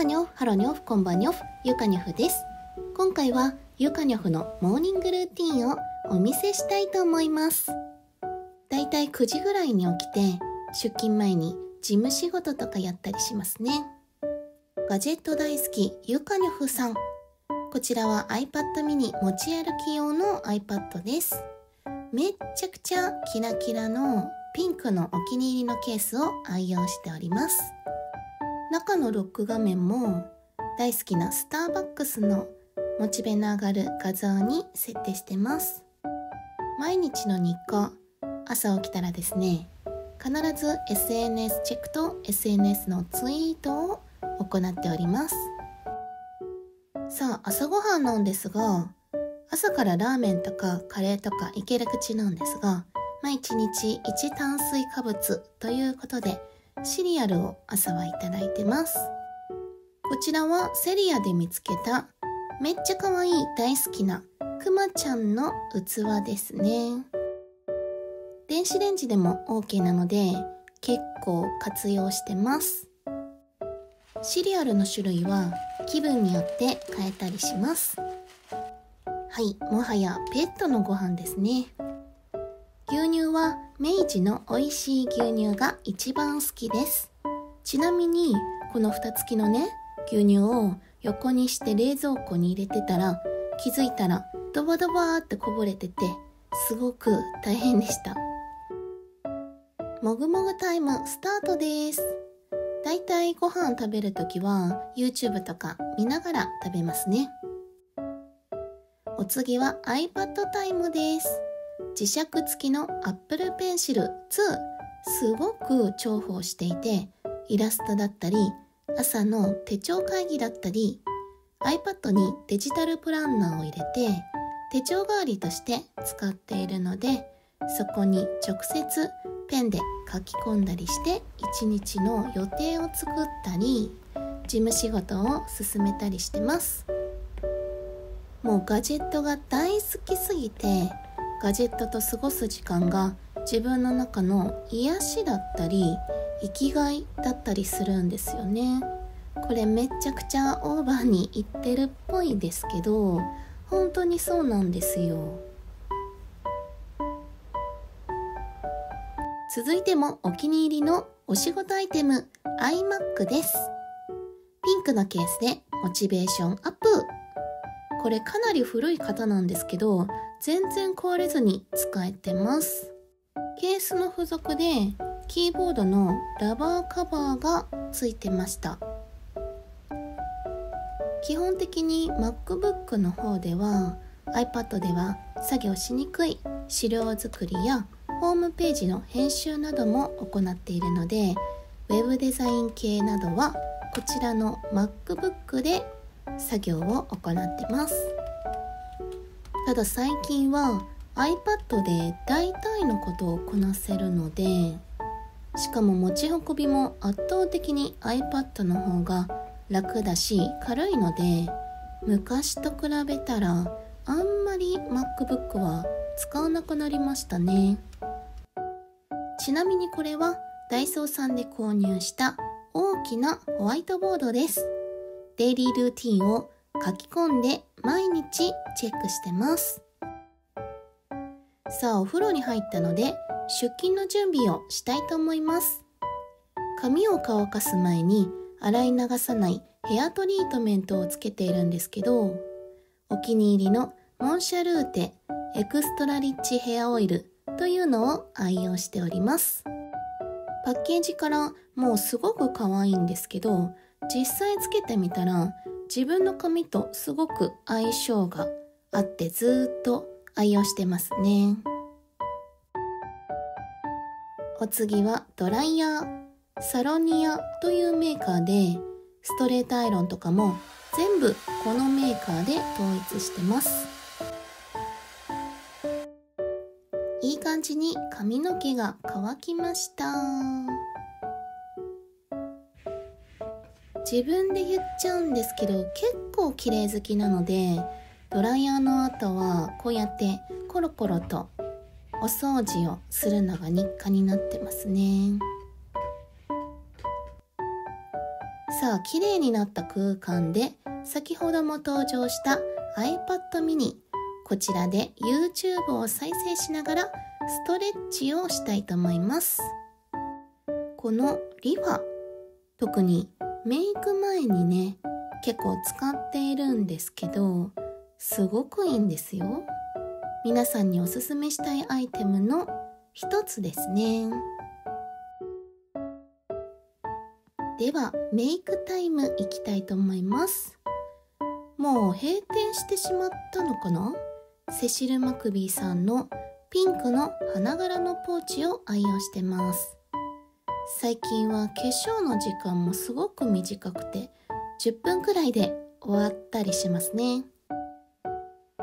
はにょふ、はろにょふ、こんばんにょふ、ゆかにょふです。今回はゆかにょふのモーニングルーティーンをお見せしたいと思います。だいたい9時ぐらいに起きて、出勤前に事務仕事とかやったりしますね。ガジェット大好きゆかにょふさん。こちらは iPad mini 持ち歩き用の iPad です。めっちゃくちゃキラキラのピンクのお気に入りのケースを愛用しております。中のロック画面も大好きなスターバックスのモチベの上がる画像に設定してます。毎日の日課、朝起きたらですね、必ず SNS チェックと SNS のツイートを行っております。さあ、朝ごはんなんですが、朝からラーメンとかカレーとかいける口なんですが、まあ、1日1炭水化物ということでシリアルを朝はいただいてます。こちらはセリアで見つけためっちゃ可愛い大好きなくまちゃんの器ですね。電子レンジでも OK なので結構活用してます。シリアルの種類は気分によって変えたりします。はい、もはやペットのご飯ですね。牛乳は明治の美味しい牛乳が一番好きです。ちなみにこの蓋付きのね、牛乳を横にして冷蔵庫に入れてたら気づいたらドバドバーってこぼれててすごく大変でした。もぐもぐタイムスタートです。だいたいご飯食べるときは YouTube とか見ながら食べますね。お次は iPad タイムです。磁石付きの Apple Pencil 2、すごく重宝していて、イラストだったり朝の手帳会議だったり iPad にデジタルプランナーを入れて手帳代わりとして使っているので、そこに直接ペンで書き込んだりして1日の予定を作ったり事務仕事を進めたりしてます。もうガジェットが大好きすぎて、ガジェットと過ごす時間が自分の中の癒しだったり生きがいだったりするんですよね。これめちゃくちゃオーバーにいってるっぽいですけど、本当にそうなんですよ。続いてもお気に入りのお仕事アイテム iMac です。ピンクのケースでモチベーションアップ。これかなり古い型なんですけど全然壊れずに使えてます。ケースの付属でキーボードのラバーカバーがついてました。基本的に MacBook の方では iPad では作業しにくい資料作りやホームページの編集なども行っているので、 Web デザイン系などはこちらの MacBook で作業を行ってます。ただ最近は iPad で大体のことをこなせるので、しかも持ち運びも圧倒的に iPad の方が楽だし軽いので、昔と比べたらあんまり MacBook は使わなくなりましたね。ちなみにこれはダイソーさんで購入した大きなホワイトボードです。デイリールーティンを書き込んで毎日チェックしてます。さあ、お風呂に入ったので出勤の準備をしたいと思います。髪を乾かす前に洗い流さないヘアトリートメントをつけているんですけど、お気に入りのモンシャルーテエクストラリッチヘアオイルというのを愛用しております。パッケージからもうすごく可愛いんですけど、実際つけてみたら自分の髪とすごく相性があってずっと愛用してますね。お次はドライヤー。サロニアというメーカーでストレートアイロンとかも全部このメーカーで統一してます。いい感じに髪の毛が乾きました。自分で言っちゃうんですけど結構綺麗好きなので、ドライヤーの後はこうやってコロコロとお掃除をするのが日課になってますね。さあ綺麗になった空間で、先ほども登場した iPad mini、 こちらで YouTube を再生しながらストレッチをしたいと思います。このリファ、特にメイク前にね結構使っているんですけど、すごくいいんですよ。皆さんにおすすめしたいアイテムの一つですね。ではメイクタイムいきたいと思います。もう閉店してしまったのかな。セシル・マクビーさんのピンクの花柄のポーチを愛用してます。最近は化粧の時間もすごく短くて、10分くらいで終わったりしますね。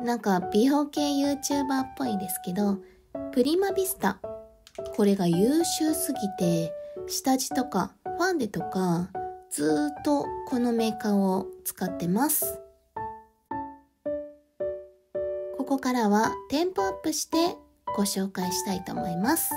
なんか美容系 YouTuber っぽいですけど、プリマビスタ、これが優秀すぎて、下地とかファンデとかずっとこのメーカーを使ってます。ここからはテンポアップしてご紹介したいと思います。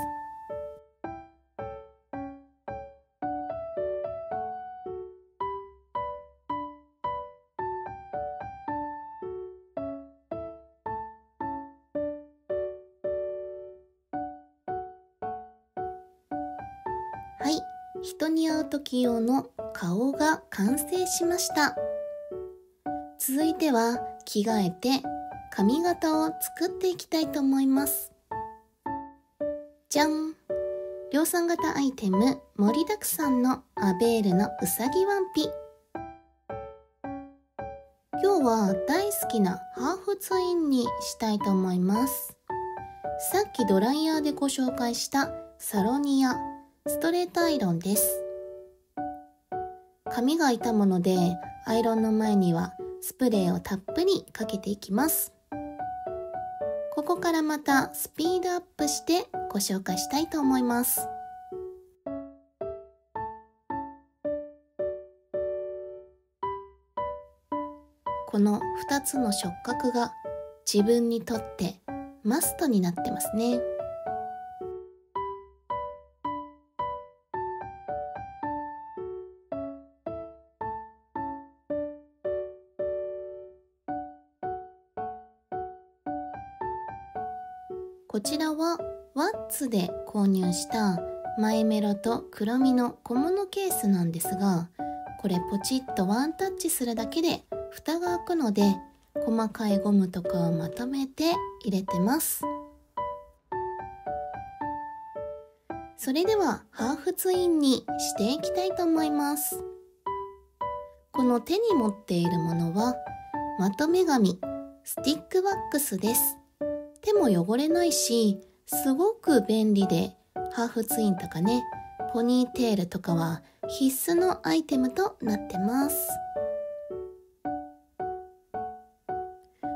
人に会う時用の顔が完成しました。続いては着替えて髪型を作っていきたいと思います。じゃん！量産型アイテム盛りだくさんのアベールのうさぎワンピ。今日は大好きなハーフツインにしたいと思います。さっきドライヤーでご紹介したサロニアストレートアイロンです。髪が傷むのでアイロンの前にはスプレーをたっぷりかけていきます。ここからまたスピードアップしてご紹介したいと思います。この2つの触覚が自分にとってマストになってますね。こちらはワッツで購入したマイメロと黒みの小物ケースなんですが、これポチッとワンタッチするだけで蓋が開くので、細かいゴムとかをまとめて入れてます。それではハーフツインにしていきたいと思います。この手に持っているものはまとめ紙スティックワックスです。手も汚れないし、すごく便利で、ハーフツインとかね、ポニーテールとかは必須のアイテムとなってます。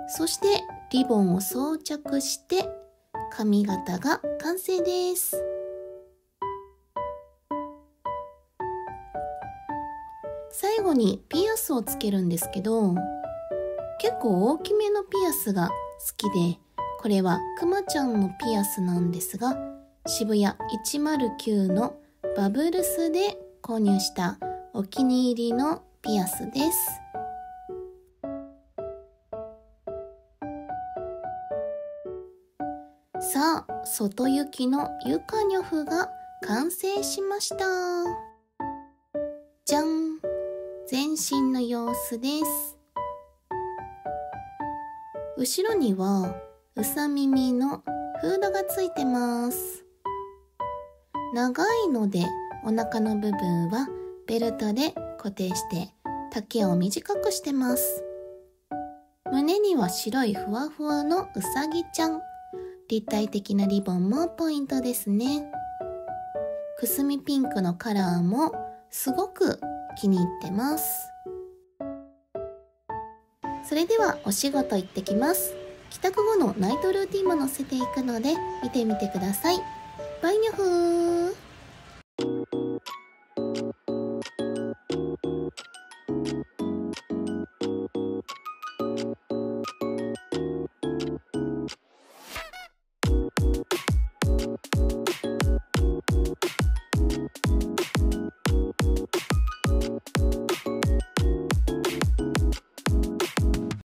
そしてリボンを装着して髪型が完成です。最後にピアスをつけるんですけど、結構大きめのピアスが好きで、これはくまちゃんのピアスなんですが、渋谷109のバブルスで購入したお気に入りのピアスです。さあ、外行きのゆかにょふが完成しました。じゃん！全身の様子です。後ろにはうさ耳のフードがついてます。長いのでお腹の部分はベルトで固定して丈を短くしてます。胸には白いふわふわのうさぎちゃん。立体的なリボンもポイントですね。くすみピンクのカラーもすごく気に入ってます。それではお仕事行ってきます。帰宅後のナイトルーティンも載せていくので見てみてください。バイニョフー。